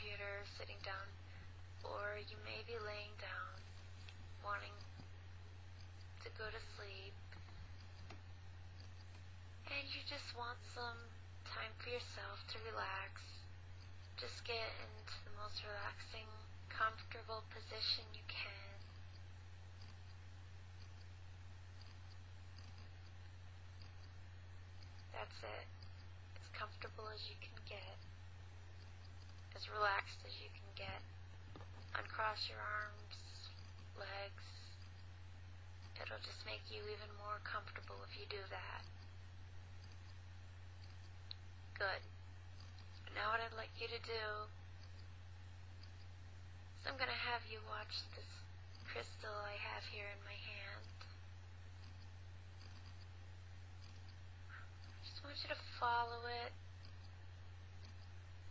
computer sitting down, or you may be laying down, wanting to go to sleep, and you just want some time for yourself to relax. Just get into the most relaxing, comfortable position you can. That's it. As comfortable as you can get. As relaxed as you can get. Uncross your arms, legs. It'll just make you even more comfortable if you do that. Good. Now what I'd like you to do is I'm going to have you watch this crystal I have here in my hand. I just want you to follow it.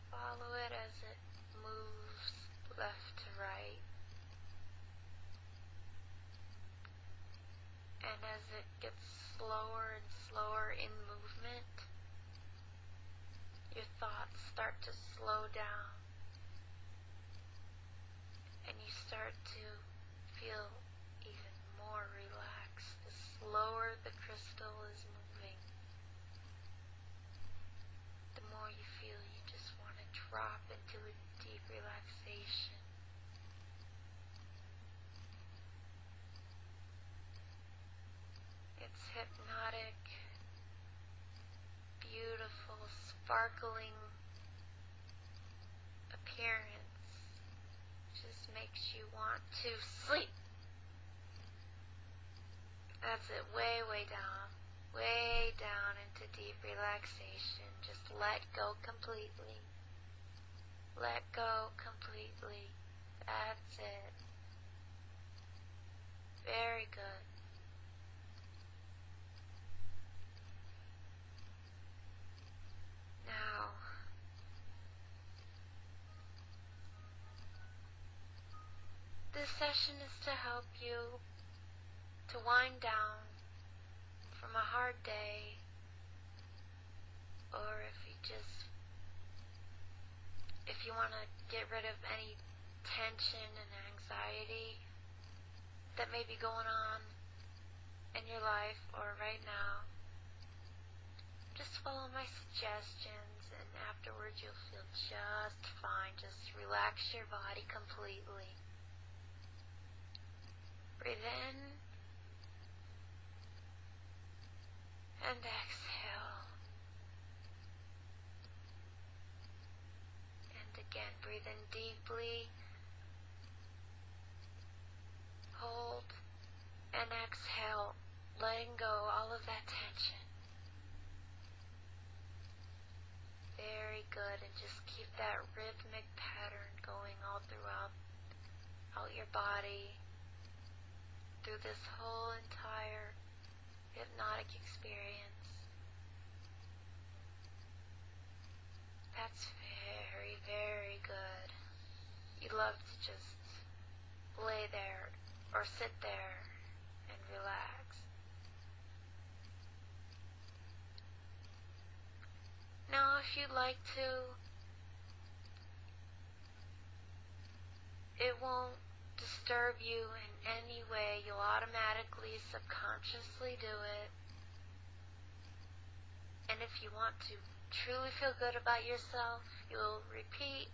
Follow it as it moves left to right. And as it gets slower and slower in movement, your thoughts start to slow down, and you start to feel even more relaxed the slower the crystal is moving. The more you feel you just want to drop into a deep relaxation. It's hypnotic, beautiful, sparkling appearance just makes you want to sleep. That's it, way down into deep relaxation. Just let go completely. Let go completely. That's it. Very good. Now, this session is to help you to wind down from a hard day, or if you want to get rid of any tension and anxiety that may be going on in your life or right now. Just follow my suggestions, and afterwards you'll feel just fine. Just relax your body completely. Breathe in and exhale. And again, breathe in deeply. Hold and exhale, letting go all of that tension. Very good, and just keep that rhythmic pattern going all throughout out your body, through this whole entire hypnotic experience. That's very, very good. You love to just lay there or sit there and relax. Now, if you'd like to, it won't disturb you in any way. You'll automatically, subconsciously do it. And if you want to truly feel good about yourself, you'll repeat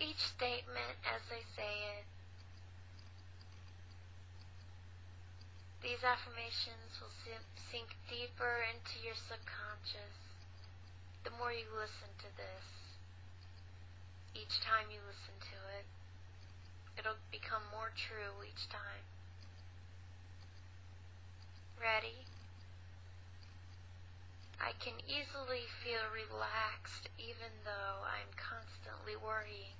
each statement as I say it. These affirmations will sink deeper into your subconscious. The more you listen to this, each time you listen to it, it'll become more true each time. Ready? I can easily feel relaxed even though I'm constantly worrying.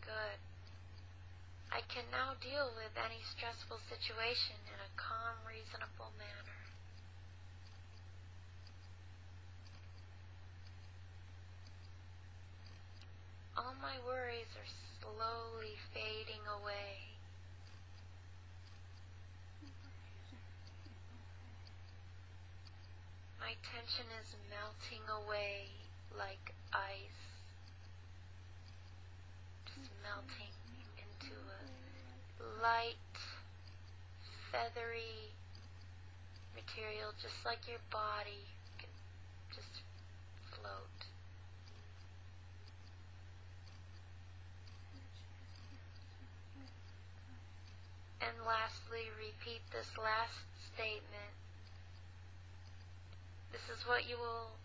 Good. I can now deal with any stressful situation in a calm, reasonable manner. All my worries are slowly fading away. My tension is melting away like ice, just melting into a light, feathery material, just like your body can just float. And lastly, repeat this last statement. This is what you will,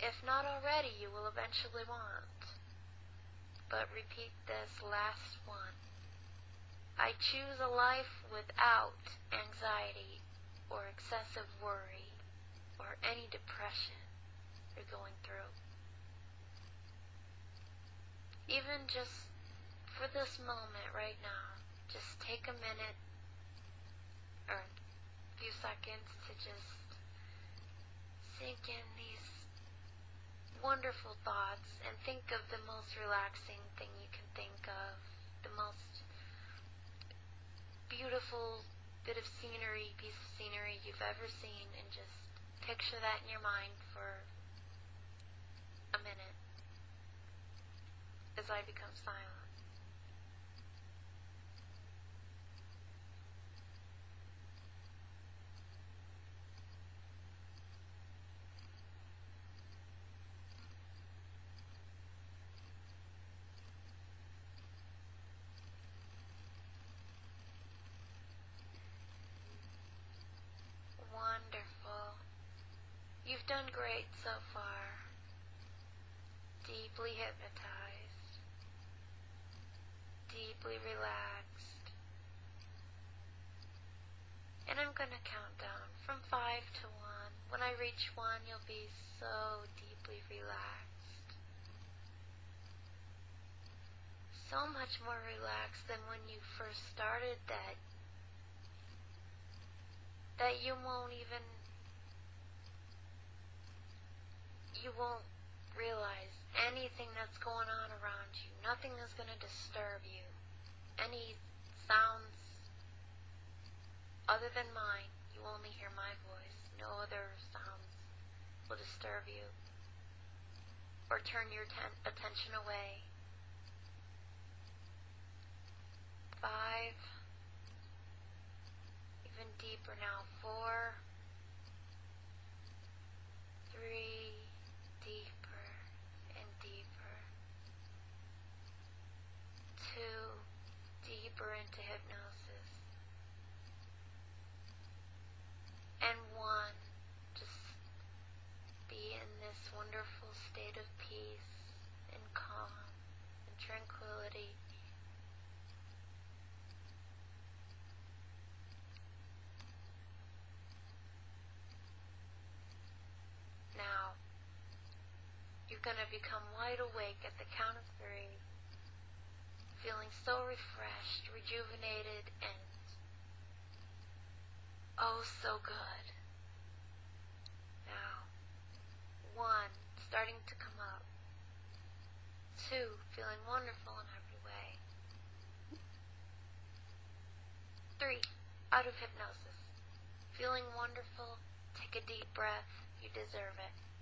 if not already, you will eventually want. But repeat this last one. I choose a life without anxiety or excessive worry or any depression you're going through. Even just for this moment right now, just take a minute or a few seconds to just sink in these wonderful thoughts and think of the most relaxing thing you can think of, the most beautiful bit of scenery, piece of scenery you've ever seen, and just picture that in your mind for a minute as I become silent. You've done great so far. Deeply hypnotized. Deeply relaxed. And I'm going to count down from 5 to 1. When I reach 1, you'll be so deeply relaxed. So much more relaxed than when you first started that you won't even... You won't realize anything that's going on around you. Nothing is going to disturb you. Any sounds other than mine, you only hear my voice. No other sounds will disturb you or turn your attention away. 5, even deeper now, 4, 3, deeper and deeper. 2, deeper into hypnosis. And 1, just be in this wonderful state of peace and calm and tranquility. Now, you're going to become wide awake at the count of 3, feeling so refreshed, rejuvenated, and oh so good. Now, 1, starting to come up. 2, feeling wonderful in every way. 3, out of hypnosis. Feeling wonderful, take a deep breath, you deserve it.